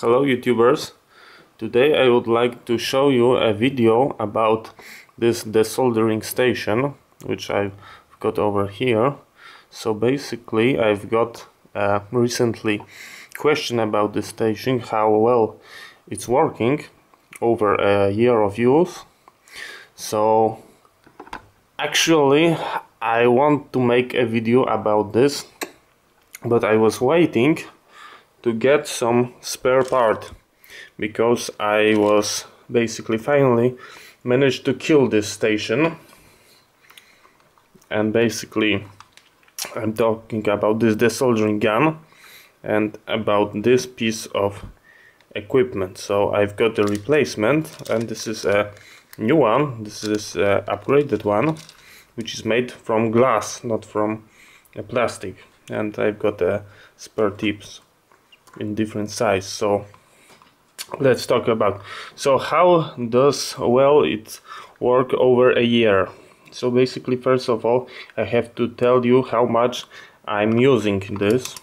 Hello YouTubers, today I would like to show you a video about this desoldering station which I've got over here. So basically I've got recently question about this station, how well it's working over a year of use. So actually I want to make a video about this, but I was waiting to get some spare part, because I was basically finally managed to kill this station. And basically I'm talking about this desoldering gun and about this piece of equipment. So I've got a replacement, and this is a new one, this is an upgraded one, which is made from glass, not from plastic. And I've got spare tips in different size. So let's talk about how does it work over a year. So basically, first of all, I have to tell you how much I'm using this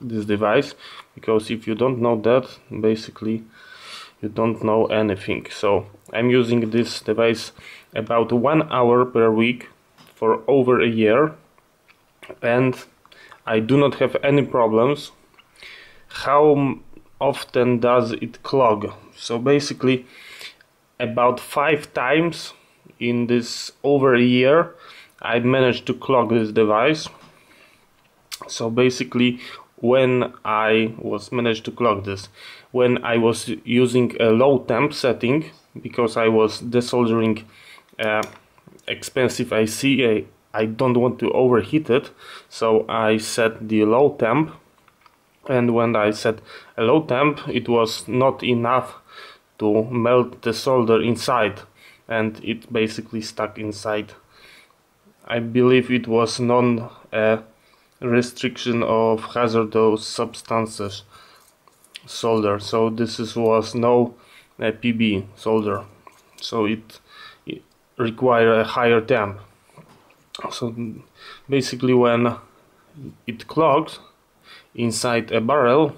device, because if you don't know that, basically you don't know anything. So I'm using this device about 1 hour per week for over a year, and I do not have any problems. How often does it clog? So basically about 5 times in this over a year I managed to clog this device. So basically when I was managed to clog this, when I was using a low temp setting, because I was desoldering expensive IC, I don't want to overheat it, so I set the low temp. And when I set a low temp, it was not enough to melt the solder inside, and it basically stuck inside. I believe it was non-restriction of hazardous substances solder, so this was no PB solder, so it required a higher temp. So basically when it clogs inside a barrel,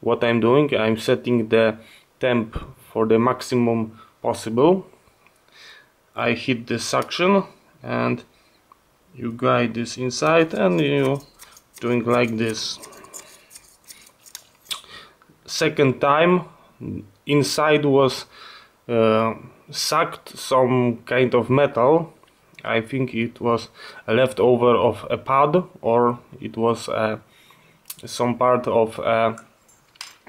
what I'm doing, I'm setting the temp for the maximum possible. I hit the suction and you guide this inside, and you doing like this. Second time inside was sucked some kind of metal. I think it was a leftover of a pad, or it was a some part of a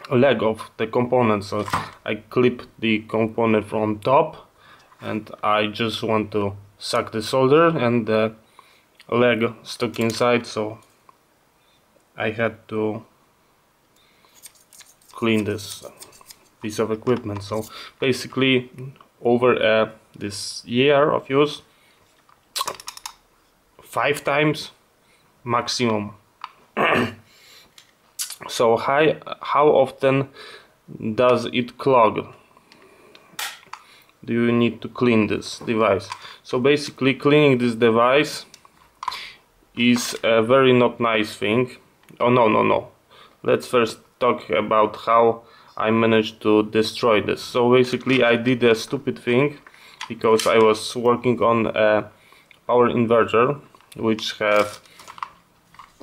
leg of the component. So I clip the component from top, and I just want to suck the solder, and the leg stuck inside, so I had to clean this piece of equipment. So basically over this year of use, 5 times maximum. So how often does it clog? Do you need to clean this device? So basically cleaning this device is a very not nice thing. Oh no. Let's first talk about how I managed to destroy this. So basically I did a stupid thing, because I was working on a power inverter which have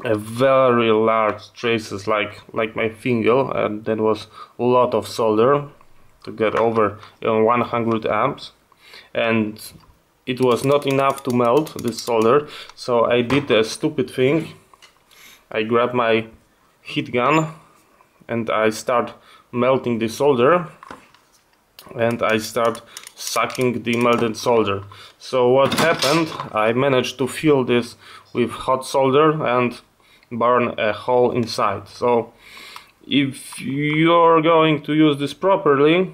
a very large traces like my finger, and there was a lot of solder to get over 100 amps, and it was not enough to melt this solder. So I did a stupid thing. I grabbed my heat gun and I start melting the solder, and I start sucking the melted solder. So what happened, I managed to fill this with hot solder and burn a hole inside. So if you're going to use this properly,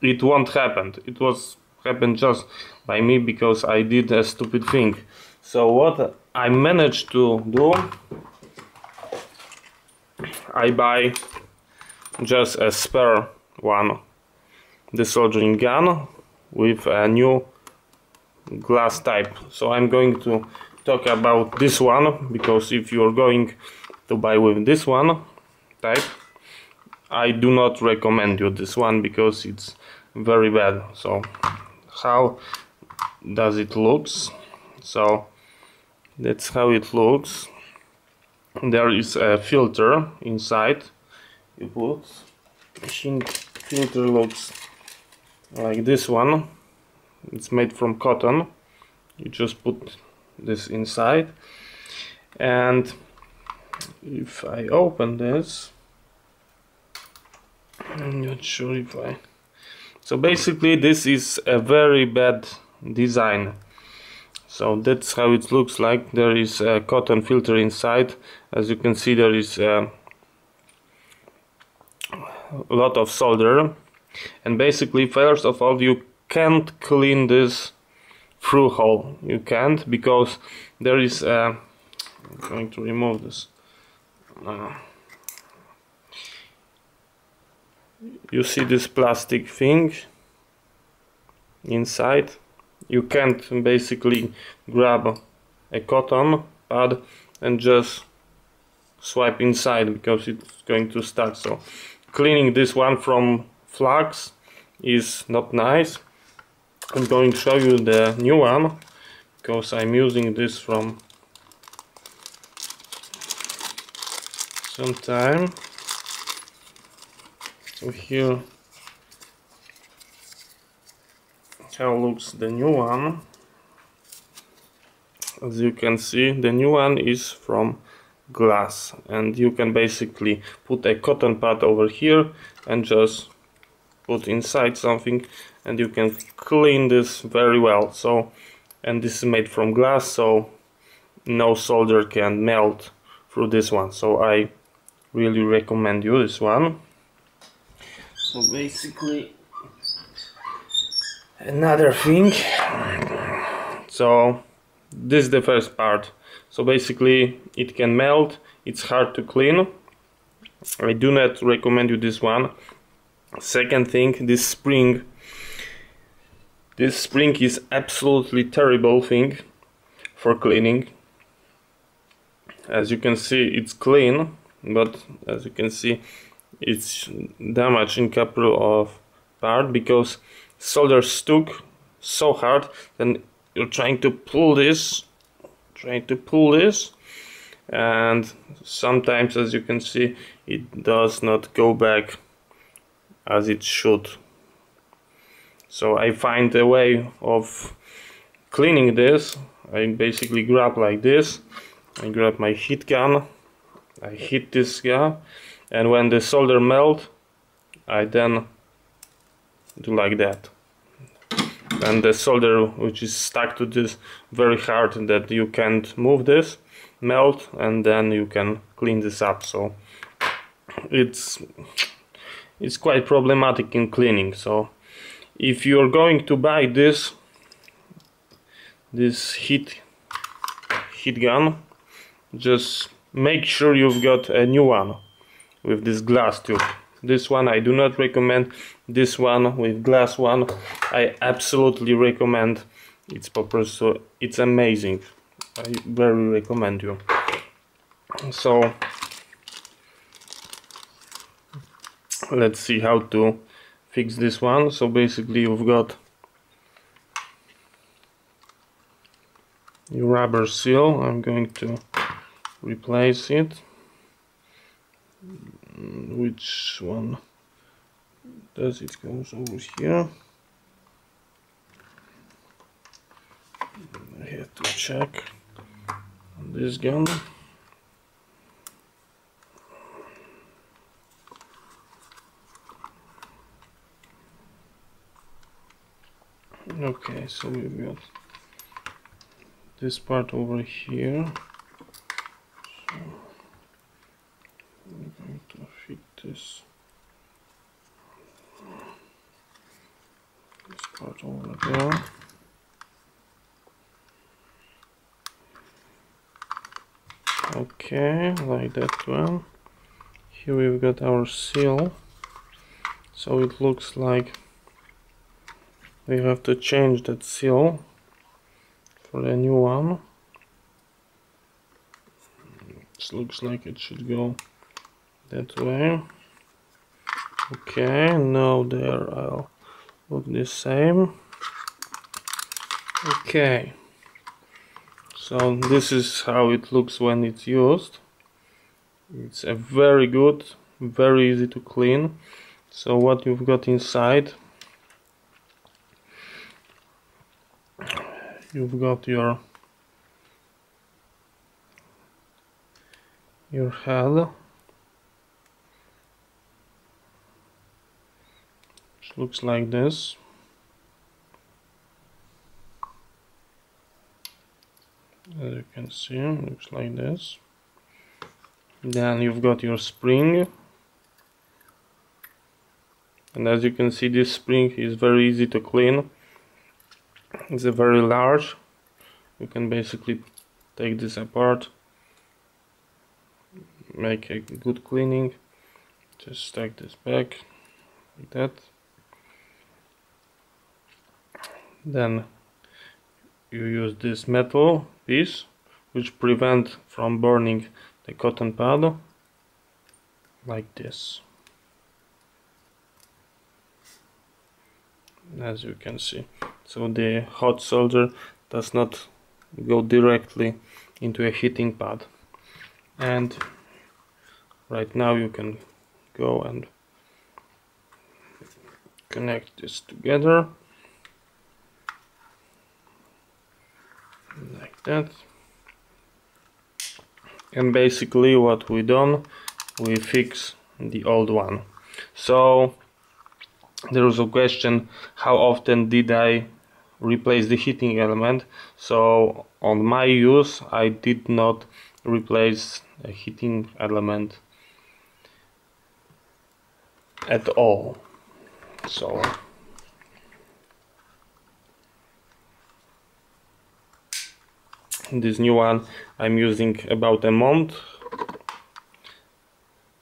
it won't happen. It was happened just by me, because I did a stupid thing. So what I managed to do, I buy just a spare one desoldering gun with a new glass type. So I'm going to talk about this one, because if you're going to buy with this one type, I do not recommend you this one because it's very bad. So how does it looks? So that's how it looks. There is a filter inside. It looks, machine filter looks like this one. It's made from cotton. You just put this inside, and if I open this, I'm not sure if I... So basically this is a very bad design. So that's how it looks like. There is a cotton filter inside. As you can see, there is a lot of solder, and basically first of all you can't clean this through hole. You can't, because there is a... I'm going to remove this. You see this plastic thing inside? You can't basically grab a cotton pad and just swipe inside, because it's going to stuck. So cleaning this one from flux is not nice. I'm going to show you the new one, because I'm using this from some time. So here, how looks the new one. As you can see, the new one is from glass, and you can basically put a cotton pad over here and just put inside something, and you can clean this very well. So, and this is made from glass, so no solder can melt through this one. So I really recommend you this one. So basically another thing, so this is the first part. So basically it can melt, it's hard to clean. I do not recommend you this one. Second thing, this spring. This spring is absolutely terrible thing for cleaning. As you can see, it's clean, but as you can see, it's damaged in couple of parts, because solder stuck so hard. Then you're trying to pull this, and sometimes, as you can see, it does not go back as it should. So I find a way of cleaning this. I basically grab like this. I grab my heat gun, I hit this guy, and when the solder melt, I then do like that. And the solder which is stuck to this very hard, that you can't move this, melt, and then you can clean this up. So it's quite problematic in cleaning. So if you're going to buy this heat gun, just make sure you've got a new one with this glass tube. This one I do not recommend. This one with glass one I absolutely recommend. It's proper, so it's amazing. I very recommend you. So let's see how to fix this one. So basically you've got your rubber seal. I'm going to replace it. Which one does it go? Over here. I have to check this gun. Okay, so we've got this part over here. So I'm going to fit this part over there. Okay, like that one. Here we've got our seal. So it looks like we have to change that seal for a new one. This looks like it should go that way. Okay, now there I'll look the same. Okay, so this is how it looks when it's used. It's a very good, very easy to clean. So what you've got inside, you've got your head, which looks like this. As you can see, it looks like this. Then you've got your spring, and as you can see, this spring is very easy to clean. It's a very large. You can basically take this apart, make a good cleaning. Just stack this back like that. Then you use this metal piece, which prevent from burning the cotton pad, like this, as you can see. So the hot solder does not go directly into a heating pad. And right now you can go and connect this together like that. And basically what we done, we fix the old one. So there was a question, how often did I replace the heating element? So on my use, I did not replace a heating element at all. So this new one I'm using about a month.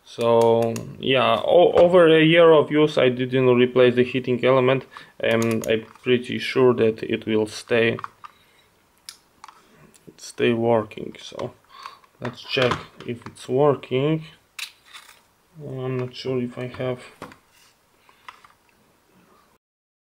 So yeah, over a year of use I didn't replace the heating element, and I'm pretty sure that it will stay working. So let's check if it's working. I'm not sure if I have